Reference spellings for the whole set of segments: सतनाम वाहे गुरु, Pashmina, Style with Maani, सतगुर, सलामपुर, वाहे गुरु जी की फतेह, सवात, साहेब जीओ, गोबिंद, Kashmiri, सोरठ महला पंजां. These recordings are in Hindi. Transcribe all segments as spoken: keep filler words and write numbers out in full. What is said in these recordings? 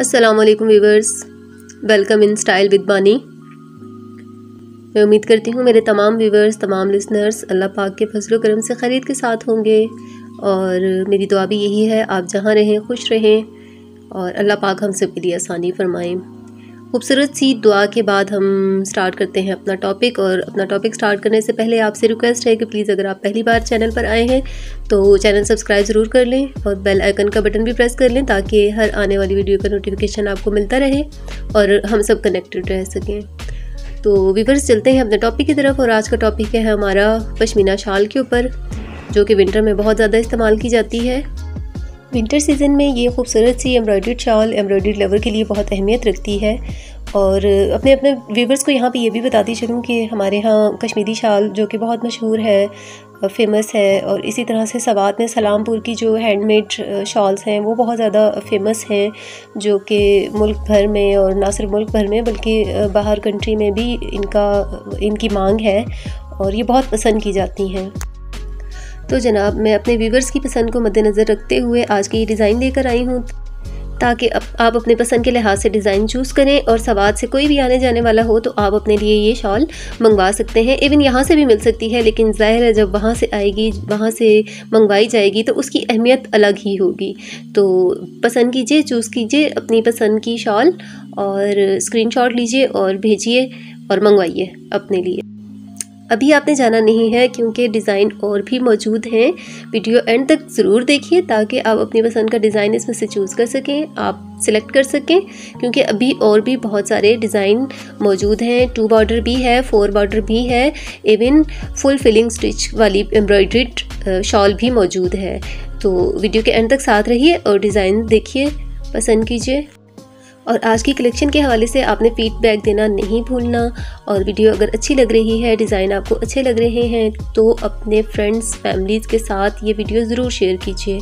अस्सलामुअलैकुम viewers, welcome in style with Mani. मैं उम्मीद करती हूँ मेरे तमाम व्यूवर्स, तमाम लिसनर्स अल्लाह पाक के फजल करम से खैरियत के साथ होंगे और मेरी दुआ भी यही है आप जहाँ रहें खुश रहें और अल्लाह पाक हम सब के लिए आसानी फरमाएँ। खूबसूरत सी दुआ के बाद हम स्टार्ट करते हैं अपना टॉपिक। और अपना टॉपिक स्टार्ट करने से पहले आपसे रिक्वेस्ट है कि प्लीज़ अगर आप पहली बार चैनल पर आए हैं तो चैनल सब्सक्राइब ज़रूर कर लें और बेल आइकन का बटन भी प्रेस कर लें ताकि हर आने वाली वीडियो का नोटिफिकेशन आपको मिलता रहे और हम सब कनेक्टेड रह सकें। तो व्यूअर्स चलते हैं अपने टॉपिक की तरफ। और आज का टॉपिक है हमारा पश्मीना शाल के ऊपर, जो कि विंटर में बहुत ज़्यादा इस्तेमाल की जाती है। विंटर सीज़न में ये खूबसूरत सी एम्ब्रॉयडर्ड शॉल एम्ब्रॉयडर्ड लवर के लिए बहुत अहमियत रखती है। और अपने अपने व्यूवर्स को यहाँ पे ये भी बताती चलूँ कि हमारे यहाँ कश्मीरी शाल जो कि बहुत मशहूर है, फेमस है, और इसी तरह से सवात में सलामपुर की जो हैंडमेड शॉल्स हैं वो बहुत ज़्यादा फेमस हैं, जो कि मुल्क भर में और ना सिर्फ मुल्क भर में बल्कि बाहर कंट्री में भी इनका इनकी मांग है और ये बहुत पसंद की जाती हैं। तो जनाब, मैं अपने व्यूवर्स की पसंद को मद्देनज़र रखते हुए आज की ये डिज़ाइन लेकर आई हूँ ताकि आप अपने पसंद के लिहाज से डिज़ाइन चूज़ करें और सवाद से कोई भी आने जाने वाला हो तो आप अपने लिए ये शॉल मंगवा सकते हैं। इवन यहाँ से भी मिल सकती है, लेकिन ज़ाहिर है जब वहाँ से आएगी, वहाँ से मंगवाई जाएगी तो उसकी अहमियत अलग ही होगी। तो पसंद कीजिए, चूज़ कीजिए अपनी पसंद की शॉल और स्क्रीनशॉट लीजिए और भेजिए और मंगवाइए अपने लिए। अभी आपने जाना नहीं है क्योंकि डिज़ाइन और भी मौजूद हैं। वीडियो एंड तक ज़रूर देखिए ताकि आप अपनी पसंद का डिज़ाइन इसमें से चूज़ कर सकें, आप सिलेक्ट कर सकें, क्योंकि अभी और भी बहुत सारे डिज़ाइन मौजूद हैं। टू बॉर्डर भी है, फोर बॉर्डर भी है, इवन फुल फिलिंग स्टिच वाली एम्ब्रॉयड्रीड शॉल भी मौजूद है। तो वीडियो के एंड तक साथ रहिए और डिज़ाइन देखिए, पसंद कीजिए। और आज की कलेक्शन के हवाले से आपने फ़ीडबैक देना नहीं भूलना। और वीडियो अगर अच्छी लग रही है, डिज़ाइन आपको अच्छे लग रहे हैं तो अपने फ्रेंड्स फैमिलीज़ के साथ ये वीडियो ज़रूर शेयर कीजिए।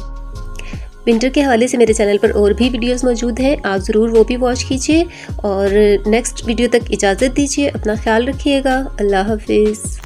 विंटर के हवाले से मेरे चैनल पर और भी वीडियोस मौजूद हैं, आप ज़रूर वो भी वॉच कीजिए। और नेक्स्ट वीडियो तक इजाज़त दीजिए, अपना ख्याल रखिएगा। अल्लाह हाफिज़।